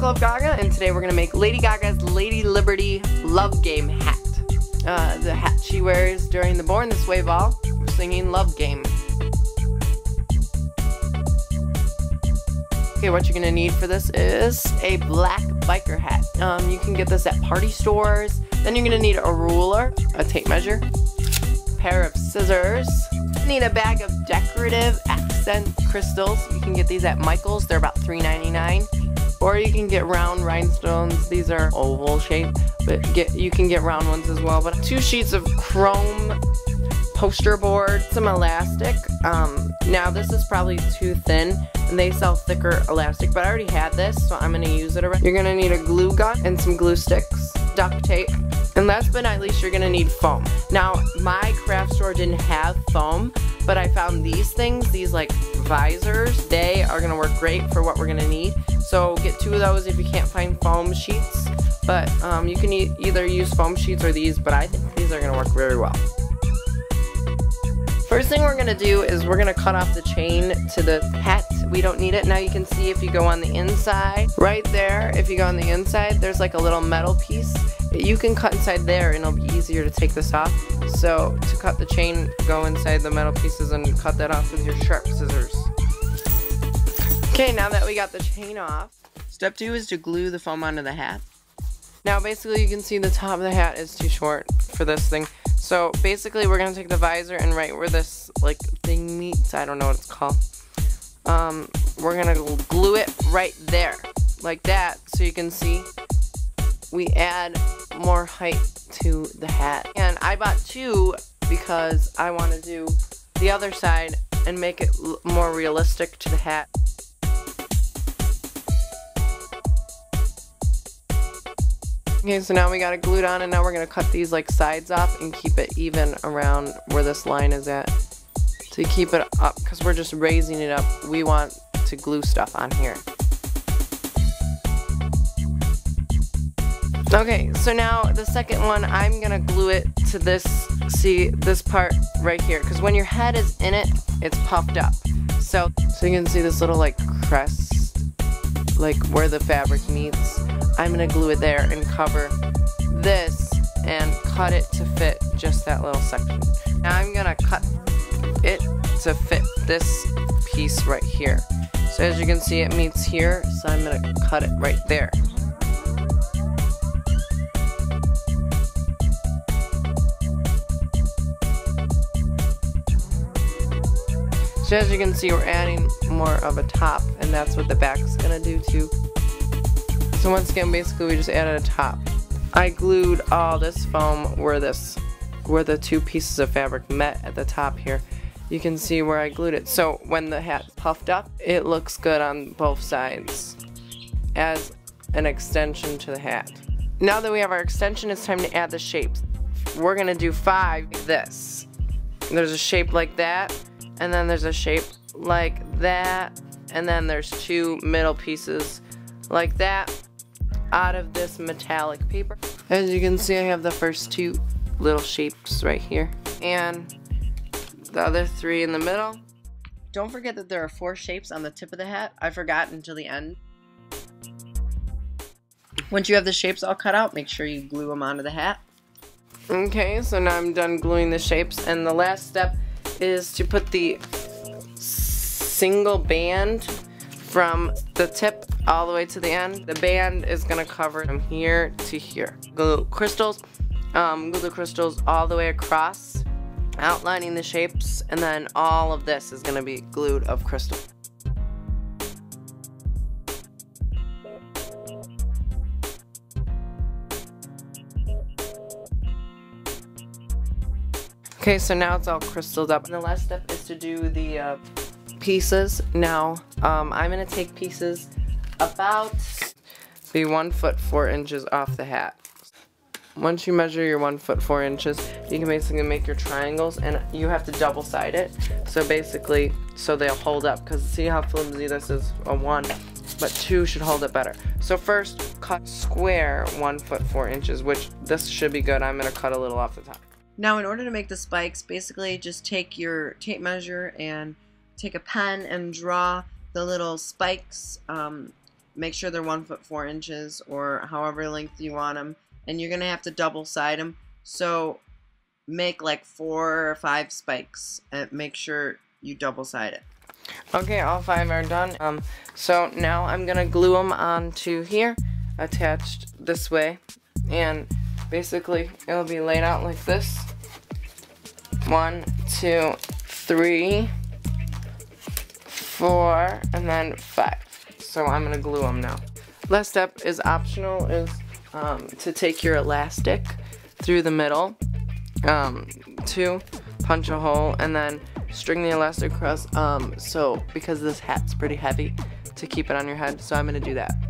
Club Gaga, and today we're gonna make Lady Gaga's Lady Liberty Love Game hat. The hat she wears during the Born This Way Ball, singing Love Game. Okay, what you're gonna need for this is a black biker hat. You can get this at party stores. Then you're gonna need a ruler, a tape measure, a pair of scissors. You need a bag of decorative accent crystals. You can get these at Michael's. They're about $3.99. Or you can get round rhinestones. These are oval shaped, but you can get round ones as well. But 2 sheets of chrome poster board, some elastic. Now this is probably too thin, and they sell thicker elastic, but I already had this, so I'm gonna use it around. You're gonna need a glue gun and some glue sticks, duct tape, and last but not least, you're gonna need foam. Now, my craft store didn't have foam, but I found these things, these like visors. They are gonna work great for what we're gonna need. So get 2 of those if you can't find foam sheets. But you can either use foam sheets or these, but I think these are gonna work very well. First thing we're gonna do is we're gonna cut off the chain to the hat. We don't need it. Now you can see if you go on the inside, right there, if you go on the inside, there's like a little metal piece. You can cut inside there and it'll be easier to take this off. So to cut the chain, go inside the metal pieces and cut that off with your sharp scissors. Okay, now that we got the chain off, step 2 is to glue the foam onto the hat. Now basically you can see the top of the hat is too short for this thing. So basically we're gonna take the visor and right where this like thing meets, I don't know what it's called. We're gonna glue it right there, like that, so you can see. We add more height to the hat. And I bought 2 because I want to do the other side and make it more realistic to the hat. Okay, so now we got it glued on, and now we're going to cut these like sides off and keep it even around where this line is at to keep it up, because we're just raising it up. We want to glue stuff on here. Okay, so now the second one, I'm gonna glue it to this, see this part right here, because when your head is in it, it's puffed up. So you can see this little like crest, like where the fabric meets. I'm gonna glue it there and cover this and cut it to fit just that little section. Now I'm gonna cut it to fit this piece right here. So as you can see, it meets here, so I'm gonna cut it right there. So as you can see, we're adding more of a top, and that's what the back's gonna do too. So once again, basically we just added a top. I glued all this foam where the 2 pieces of fabric met at the top here. You can see where I glued it. So when the hat's puffed up, it looks good on both sides as an extension to the hat. Now that we have our extension, it's time to add the shapes. We're gonna do 5 like this. There's a shape like that, and then there's a shape like that, and then there's 2 middle pieces like that out of this metallic paper. As you can see, I have the first 2 little shapes right here and the other 3 in the middle. Don't forget that there are 4 shapes on the tip of the hat. I forgot until the end. Once you have the shapes all cut out, make sure you glue them onto the hat. Okay, so now I'm done gluing the shapes, and the last step is to put the single band from the tip all the way to the end. The band is gonna cover from here to here. Glue the crystals all the way across, outlining the shapes, and then all of this is gonna be glued of crystal. Okay, so now it's all crystalled up. And the last step is to do the pieces. Now, I'm gonna take pieces about be 1 foot 4 inches off the hat. Once you measure your 1 foot 4 inches, you can basically make your triangles, and you have to double side it. So basically, so they'll hold up, because see how flimsy this is, a 1, but 2 should hold it better. So first, cut square 1 foot 4 inches, which this should be good. I'm gonna cut a little off the top. Now, in order to make the spikes, basically just take your tape measure and take a pen and draw the little spikes Make sure they're 1 foot 4 inches or however length you want them, and you're gonna have to double side them. So make like 4 or 5 spikes and make sure you double side it. Okay, all 5 are done. So now I'm gonna glue them onto here, attached this way, and basically it'll be laid out like this. 1, 2, 3, 4, and then 5. So I'm gonna glue them now. Last step is optional, is to take your elastic through the middle, to punch a hole, and then string the elastic across, because this hat's pretty heavy, to keep it on your head. So I'm gonna do that.